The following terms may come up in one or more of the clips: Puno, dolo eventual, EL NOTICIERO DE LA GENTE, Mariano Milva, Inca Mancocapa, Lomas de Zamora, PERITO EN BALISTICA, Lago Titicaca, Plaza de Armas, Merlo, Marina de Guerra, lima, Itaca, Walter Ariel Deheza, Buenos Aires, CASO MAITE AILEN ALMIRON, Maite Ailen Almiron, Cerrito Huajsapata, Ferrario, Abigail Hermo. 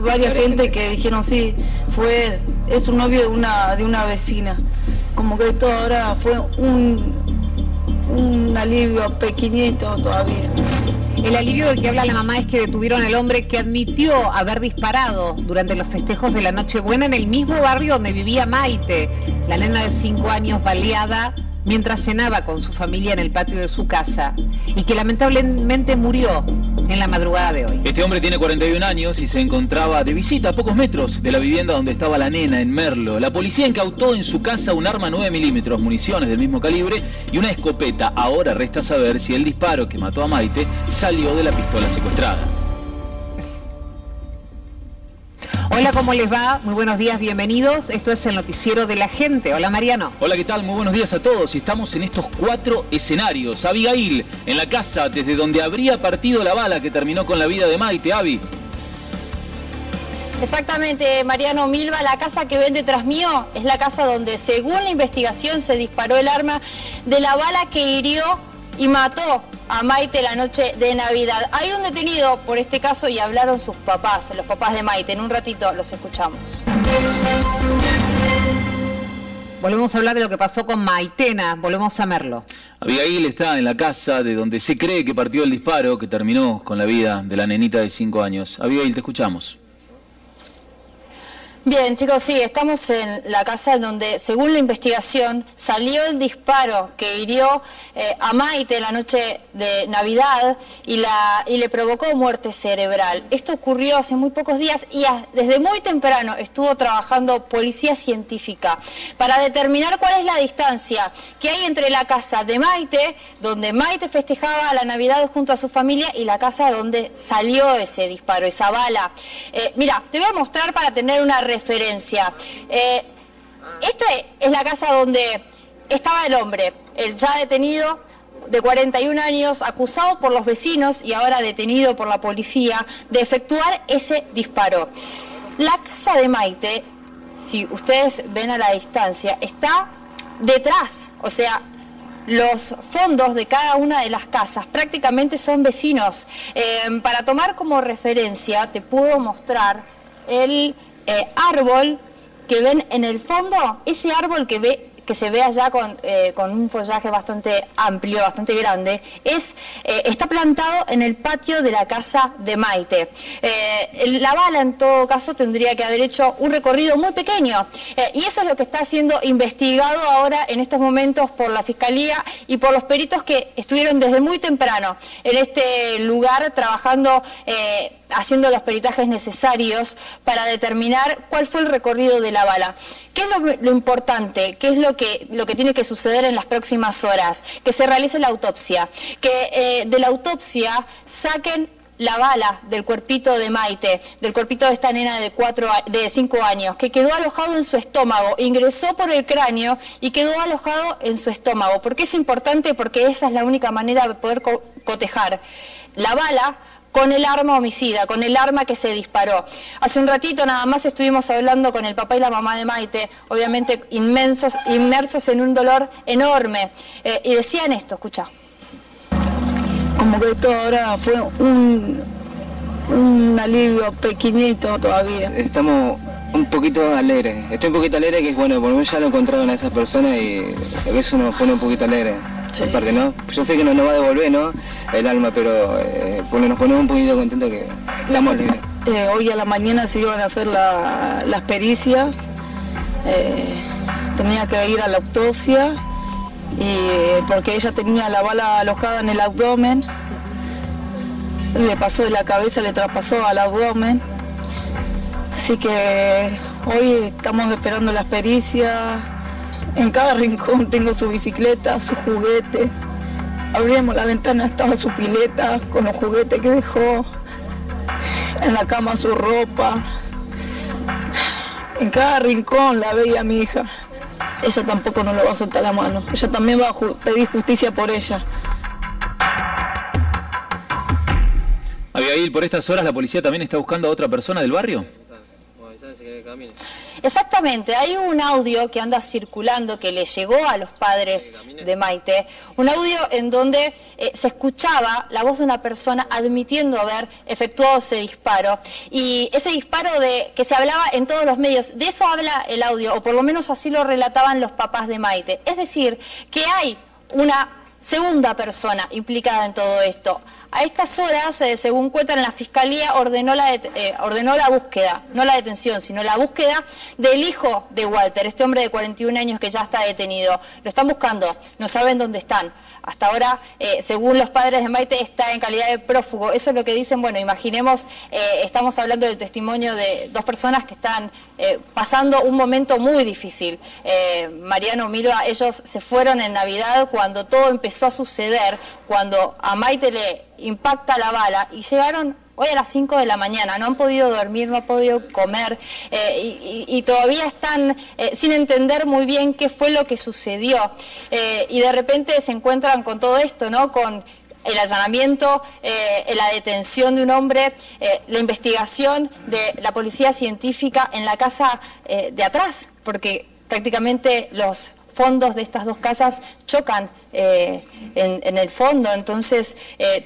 varias gente que dijeron sí, fue él, es tu novio de una vecina. Como que esto ahora fue un alivio pequeñito todavía. El alivio de que habla la mamá es que detuvieron al hombre que admitió haber disparado durante los festejos de la Nochebuena en el mismo barrio donde vivía Maite, la nena de 5 años baleada mientras cenaba con su familia en el patio de su casa y que lamentablemente murió en la madrugada de hoy. Este hombre tiene 41 años y se encontraba de visita a pocos metros de la vivienda donde estaba la nena en Merlo. La policía incautó en su casa un arma 9 milímetros, municiones del mismo calibre y una escopeta. Ahora resta saber si el disparo que mató a Maite salió de la pistola secuestrada. Hola, ¿cómo les va? Muy buenos días, bienvenidos. Esto es el Noticiero de la Gente. Hola, Mariano. Hola, ¿qué tal? Muy buenos días a todos. Estamos en estos 4 escenarios. Abigail, en la casa desde donde habría partido la bala que terminó con la vida de Maite. Abby. Exactamente, Mariano Milva, la casa que ven detrás mío es la casa donde, según la investigación, se disparó el arma de la bala que hirió y mató a Maite la noche de Navidad. Hay un detenido por este caso y hablaron sus papás, los papás de Maite. En un ratito los escuchamos. Volvemos a hablar de lo que pasó con Maitena, volvemos a Merlo. Abigail está en la casa de donde se cree que partió el disparo que terminó con la vida de la nenita de 5 años. Abigail, te escuchamos. Bien, chicos, sí, estamos en la casa donde, según la investigación, salió el disparo que hirió a Maite la noche de Navidad y le provocó muerte cerebral. Esto ocurrió hace muy pocos días y desde muy temprano estuvo trabajando policía científica para determinar cuál es la distancia que hay entre la casa de Maite, donde Maite festejaba la Navidad junto a su familia, y la casa donde salió ese disparo, esa bala. Mira, te voy a mostrar para tener una referencia. Esta es la casa donde estaba el hombre, el ya detenido de 41 años, acusado por los vecinos y ahora detenido por la policía de efectuar ese disparo. La casa de Maite, si ustedes ven a la distancia, está detrás, o sea, los fondos de cada una de las casas prácticamente son vecinos. Para tomar como referencia, te puedo mostrar el árbol que ven en el fondo, ese árbol que se ve allá con un follaje bastante amplio, bastante grande, está plantado en el patio de la casa de Maite. La bala, en todo caso, tendría que haber hecho un recorrido muy pequeño. Y eso es lo que está siendo investigado ahora en estos momentos por la Fiscalía y por los peritos que estuvieron desde muy temprano en este lugar trabajando, haciendo los peritajes necesarios para determinar cuál fue el recorrido de la bala. ¿Qué es lo importante? ¿Qué es lo que tiene que suceder en las próximas horas? Que se realice la autopsia, que de la autopsia saquen la bala del cuerpito de Maite, del cuerpito de esta nena de 5 años, que quedó alojado en su estómago, ingresó por el cráneo y quedó alojado en su estómago. ¿Por qué es importante? Porque esa es la única manera de poder cotejar la bala con el arma homicida, con el arma que se disparó. Hace un ratito nada más estuvimos hablando con el papá y la mamá de Maite, obviamente inmersos en un dolor enorme. Y decían esto, escuchá. Como que esto ahora fue un alivio pequeñito todavía. Estamos un poquito alegres. Estoy un poquito alegre, que es bueno, por lo menos ya lo encontraron a esas personas y eso nos pone un poquito alegres. Sí. Porque no, yo sé que no nos va a devolver, ¿no?, el alma, pero nos ponemos un poquito contentos que estamos libres. Hoy a la mañana se iban a hacer las pericias, tenía que ir a la autopsia, y porque ella tenía la bala alojada en el abdomen, le pasó de la cabeza, le traspasó al abdomen, así que hoy estamos esperando las pericias. En cada rincón tengo su bicicleta, su juguete. Abrimos la ventana, estaba su pileta con los juguetes que dejó. En la cama su ropa. En cada rincón la veía a mi hija. Ella tampoco no le va a soltar la mano. Ella también va a pedir justicia por ella. Abigail, por estas horas la policía también está buscando a otra persona del barrio. órdenes y que camine. Exactamente, hay un audio que anda circulando que le llegó a los padres de Maite, un audio en donde se escuchaba la voz de una persona admitiendo haber efectuado ese disparo, y ese disparo de que se hablaba en todos los medios, de eso habla el audio, o por lo menos así lo relataban los papás de Maite. Es decir, que hay una segunda persona implicada en todo esto. A estas horas, según cuentan, la Fiscalía ordenó la búsqueda, no la detención, sino la búsqueda del hijo de Walter, este hombre de 41 años que ya está detenido. Lo están buscando, no saben dónde están. Hasta ahora, según los padres de Maite, está en calidad de prófugo. Eso es lo que dicen. Bueno, imaginemos, estamos hablando del testimonio de dos personas que están pasando un momento muy difícil. Mariano, Milva, ellos se fueron en Navidad cuando todo empezó a suceder, cuando a Maite le impacta la bala, y llegaron hoy a las 5 de la mañana, no han podido dormir, no han podido comer, y todavía están sin entender muy bien qué fue lo que sucedió. Y de repente se encuentran con todo esto, ¿no? Con el allanamiento, la detención de un hombre, la investigación de la policía científica en la casa de atrás, porque prácticamente los fondos de estas dos casas chocan en el fondo, entonces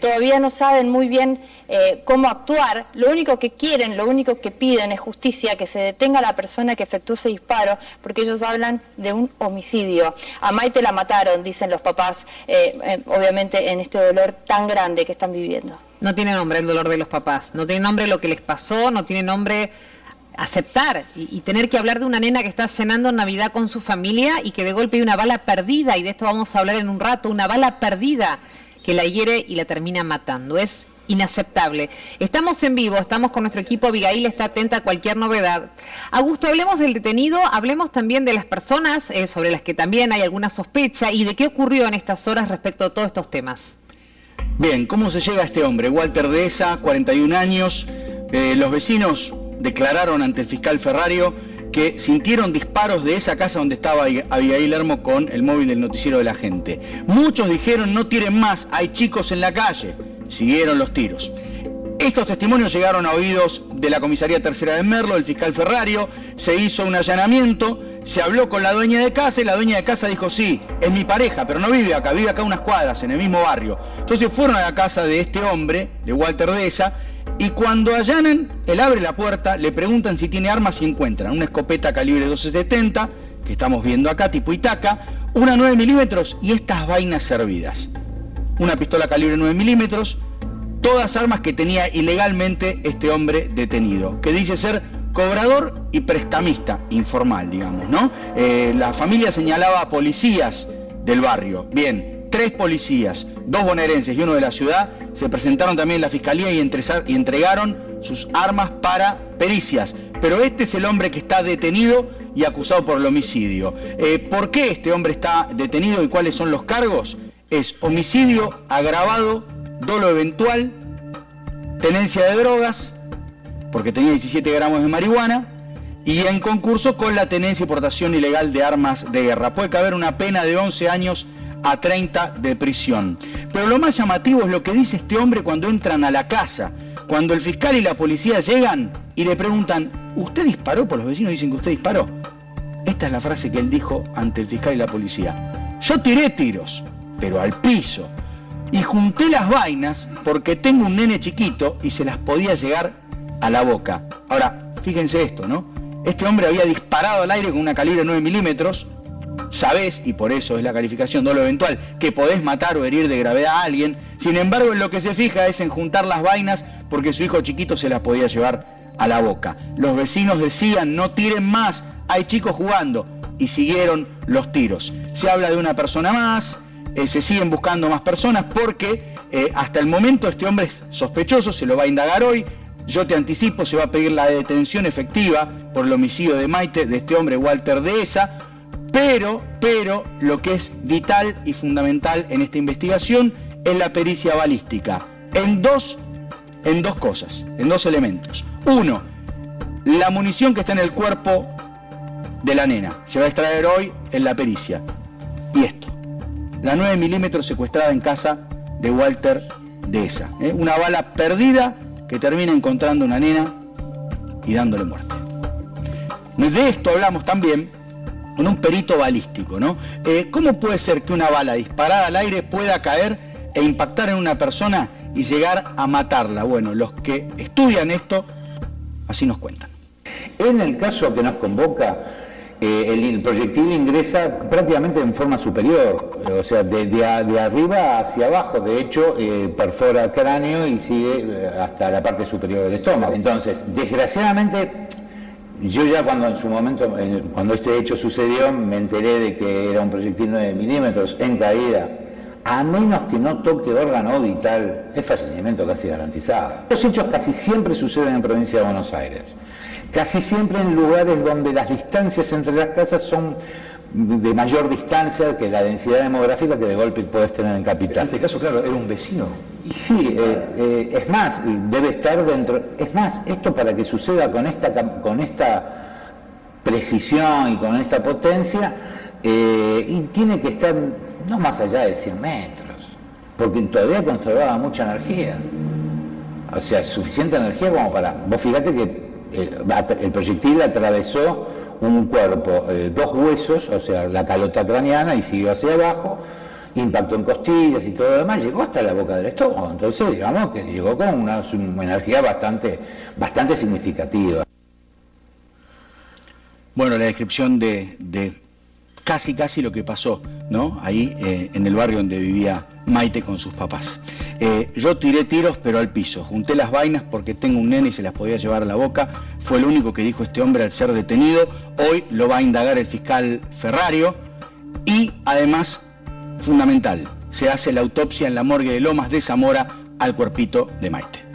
todavía no saben muy bien cómo actuar. Lo único que quieren, lo único que piden es justicia, que se detenga a la persona que efectuó ese disparo, porque ellos hablan de un homicidio. A Maite la mataron, dicen los papás, obviamente en este dolor tan grande que están viviendo. No tiene nombre el dolor de los papás, no tiene nombre lo que les pasó, no tiene nombre aceptar y tener que hablar de una nena que está cenando en Navidad con su familia y que de golpe hay una bala perdida, y de esto vamos a hablar en un rato, una bala perdida que la hiere y la termina matando. Es inaceptable. Estamos en vivo, estamos con nuestro equipo, Abigail está atenta a cualquier novedad. Augusto, hablemos del detenido, hablemos también de las personas sobre las que también hay alguna sospecha y de qué ocurrió en estas horas respecto a todos estos temas. Bien, ¿cómo se llega a este hombre? Walter Deheza, 41 años, los vecinos declararon ante el fiscal Ferrario que sintieron disparos de esa casa donde estaba Abigail Hermo con el móvil del noticiero de La Gente. Muchos dijeron: no tiren más, hay chicos en la calle. Siguieron los tiros. Estos testimonios llegaron a oídos de la comisaría tercera de Merlo, del fiscal Ferrario. Se hizo un allanamiento, se habló con la dueña de casa y la dueña de casa dijo: sí, es mi pareja, pero no vive acá unas cuadras, en el mismo barrio. Entonces fueron a la casa de este hombre, de Walter Deheza, y cuando allanan, él abre la puerta, le preguntan si tiene armas y encuentran una escopeta calibre 1270, que estamos viendo acá, tipo Itaca, una 9 milímetros y estas vainas servidas. Una pistola calibre 9 milímetros, todas armas que tenía ilegalmente este hombre detenido, que dice ser cobrador y prestamista, informal, digamos, ¿no? La familia señalaba a policías del barrio. Bien. 3 policías, 2 bonaerenses y uno de la ciudad, se presentaron también en la fiscalía y entregaron sus armas para pericias. Pero este es el hombre que está detenido y acusado por el homicidio. ¿Por qué este hombre está detenido y cuáles son los cargos? Es homicidio agravado, dolo eventual, tenencia de drogas, porque tenía 17 gramos de marihuana, y en concurso con la tenencia y portación ilegal de armas de guerra. Puede caber una pena de 11 años a 30 de prisión. Pero lo más llamativo es lo que dice este hombre cuando entran a la casa. Cuando el fiscal y la policía llegan y le preguntan: ¿usted disparó? Por los vecinos dicen que usted disparó. Esta es la frase que él dijo ante el fiscal y la policía: yo tiré tiros, pero al piso. Y junté las vainas porque tengo un nene chiquito y se las podía llegar a la boca. Ahora, fíjense esto, ¿no? Este hombre había disparado al aire con una calibre 9 milímetros, sabés, y por eso es la calificación dolo eventual, que podés matar o herir de gravedad a alguien. Sin embargo, en lo que se fija es en juntar las vainas porque su hijo chiquito se las podía llevar a la boca. Los vecinos decían: no tiren más, hay chicos jugando, y siguieron los tiros. Se habla de una persona más, se siguen buscando más personas porque hasta el momento este hombre es sospechoso, se lo va a indagar hoy. Yo te anticipo, se va a pedir la detención efectiva por el homicidio de Maite, de este hombre Walter Deheza. Pero lo que es vital y fundamental en esta investigación es la pericia balística en dos cosas, en dos elementos. Uno, la munición que está en el cuerpo de la nena, se va a extraer hoy en la pericia. Y esto, la 9 milímetros secuestrada en casa de Walter Deheza. Una bala perdida que termina encontrando una nena y dándole muerte. De esto hablamos también con un perito balístico, ¿no? ¿Cómo puede ser que una bala disparada al aire pueda caer e impactar en una persona y llegar a matarla? Bueno, los que estudian esto, así nos cuentan. En el caso que nos convoca, el proyectil ingresa prácticamente en forma superior, o sea, de arriba hacia abajo. De hecho, perfora el cráneo y sigue hasta la parte superior del estómago. Entonces, desgraciadamente, yo ya cuando en su momento, cuando este hecho sucedió, me enteré de que era un proyectil 9 milímetros en caída. A menos que no toque órgano vital, es fallecimiento casi garantizado. Los hechos casi siempre suceden en provincia de Buenos Aires. Casi siempre en lugares donde las distancias entre las casas son de mayor distancia que la densidad demográfica que de golpe puedes tener en capital. En este caso, claro, era un vecino. Y sí, es más, debe estar dentro. Es más, esto para que suceda con esta precisión y con esta potencia, y tiene que estar no más allá de 100 metros, porque todavía conservaba mucha energía. O sea, suficiente energía como para... Vos fíjate que el proyectil atravesó un cuerpo, dos huesos, o sea, la calota craneana, y siguió hacia abajo, impactó en costillas y todo lo demás, llegó hasta la boca del estómago. Entonces, digamos que llegó con una energía bastante significativa. Bueno, la descripción de casi lo que pasó, ¿no? Ahí en el barrio donde vivía Maite con sus papás. Yo tiré tiros pero al piso, junté las vainas porque tengo un nene y se las podía llevar a la boca, fue lo único que dijo este hombre al ser detenido. Hoy lo va a indagar el fiscal Ferrario y además, fundamental, se hace la autopsia en la morgue de Lomas de Zamora al cuerpito de Maite.